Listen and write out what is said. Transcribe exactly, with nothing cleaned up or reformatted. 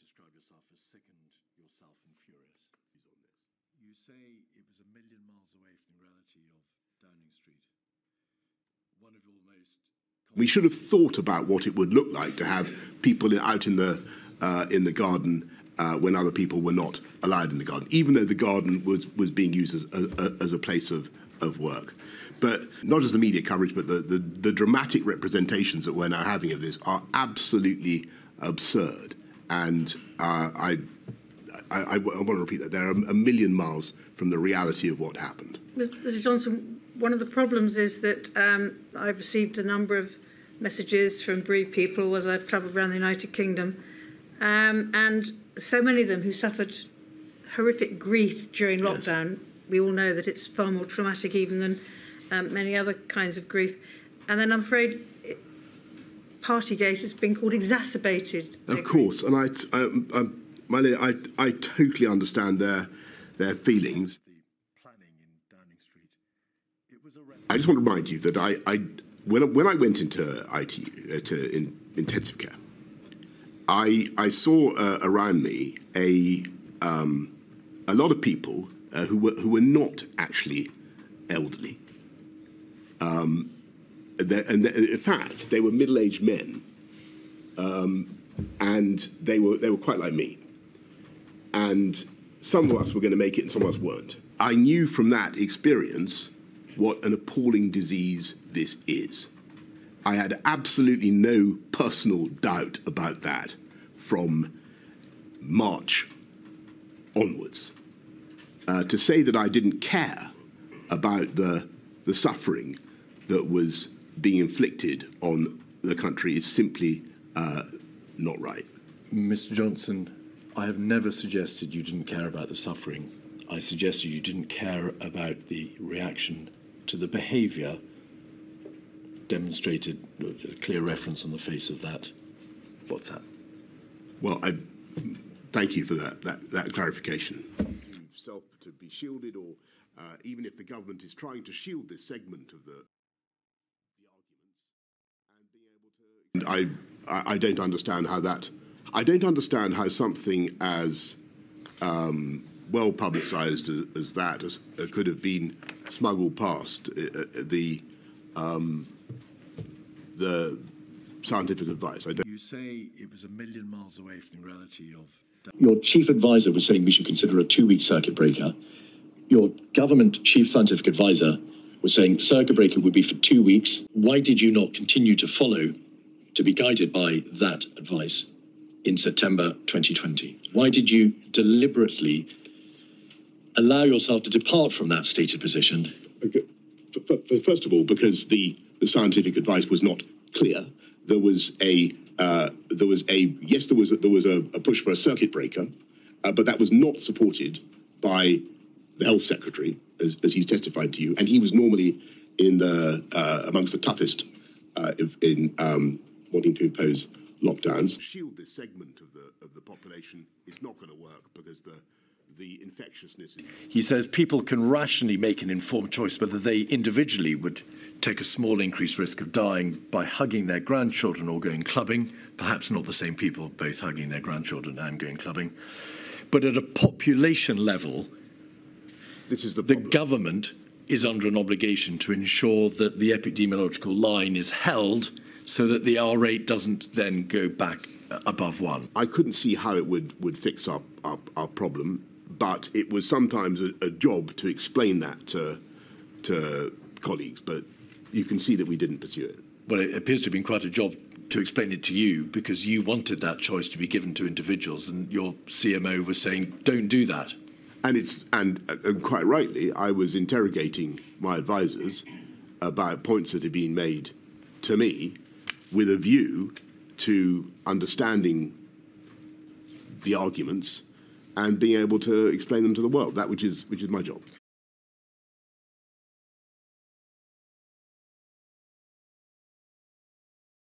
describe yourself as sickened yourself and furious. He's on this. You say it was a million miles away from the reality of Downing Street. One of your most... We should have thought about what it would look like to have people out in the, uh, in the garden uh, when other people were not allowed in the garden, even though the garden was, was being used as a, as a place of, of work. But not just the media coverage, but the, the, the dramatic representations that we're now having of this are absolutely absurd. And uh, I, I, I, I want to repeat that. They're a million miles from the reality of what happened. Mister Johnson, one of the problems is that um, I've received a number of messages from Bree people as I've travelled around the United Kingdom, um, and so many of them who suffered horrific grief during lockdown. Yes. We all know that it's far more traumatic even than um, many other kinds of grief. And then I'm afraid it, Partygate has been called exacerbated. Of course, and I, I, I, my lady, I, I totally understand their, their feelings. I just want to remind you that I, I when, when I went into I T U, uh, to in, intensive care, I, I saw uh, around me a, um, a lot of people uh, who, were, who were not actually elderly. Um, and in fact, they were middle-aged men, um, and they were, they were quite like me. And some of us were going to make it and some of us weren't. I knew from that experience what an appalling disease this is. I had absolutely no personal doubt about that from March onwards. Uh, to say that I didn't care about the, the suffering that was being inflicted on the country is simply uh, not right. Mister Johnson, I have never suggested you didn't care about the suffering. I suggested you didn't care about the reaction to the behaviour demonstrated, a clear reference on the face of that WhatsApp. Well, I thank you for that, that, that clarification. Self to be shielded, or uh, even if the government is trying to shield this segment of the, the arguments, and being able to. I, I don't understand how that. I don't understand how something as um, well publicised as, as that as, uh, could have been smuggled past uh, the um, the scientific advice. I don't. You say it was a million miles away from the reality of. Your chief advisor was saying we should consider a two-week circuit breaker. Your government chief scientific advisor was saying circuit breaker would be for two weeks. Why did you not continue to follow, to be guided by that advice in September twenty twenty? Why did you deliberately allow yourself to depart from that stated position? Okay. First of all, because the, the scientific advice was not clear. There was a... Uh, there was a yes, there was a, there was a, a push for a circuit breaker, uh, but that was not supported by the health secretary, as, as he testified to you, and he was normally in the uh, amongst the toughest uh, in um, wanting to impose lockdowns. Shield this segment of the of the population is not going to work because the the infectiousness. Is he says people can rationally make an informed choice whether they individually would take a small increased risk of dying by hugging their grandchildren or going clubbing, perhaps not the same people, both hugging their grandchildren and going clubbing, but at a population level, this is the, the government is under an obligation to ensure that the epidemiological line is held so that the R rate doesn't then go back above one. I couldn't see how it would, would fix our, our, our problem, but it was sometimes a, a job to explain that to, to colleagues, but you can see that we didn't pursue it. Well, it appears to have been quite a job to explain it to you, because you wanted that choice to be given to individuals, and your C M O was saying, don't do that. And, it's, and, and quite rightly, I was interrogating my advisers about points that had been made to me with a view to understanding the arguments and being able to explain them to the world, that which is, which is my job.